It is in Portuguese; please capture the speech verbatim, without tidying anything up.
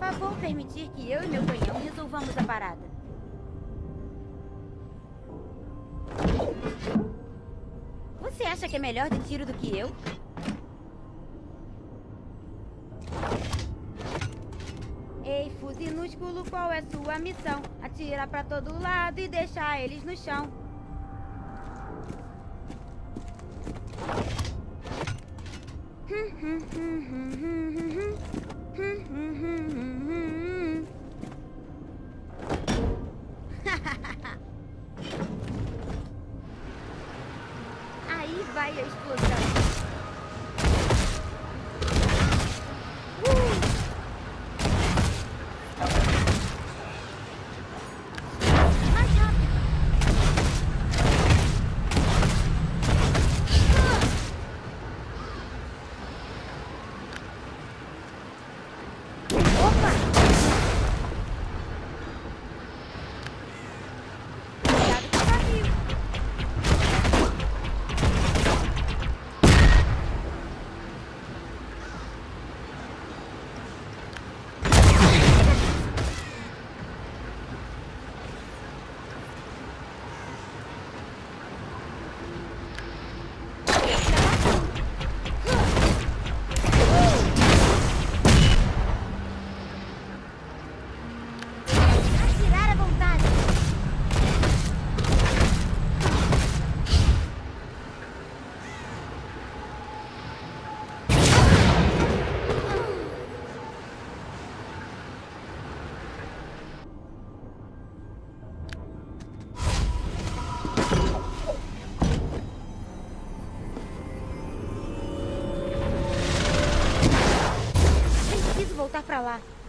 Mas vou permitir que eu e meu canhão resolvamos a parada. Você acha que é melhor de tiro do que eu? Ei, Fuzinúsculo, qual é sua missão? Atira pra todo lado e deixar eles no chão. Aí vai a explosão. Voltar pra lá.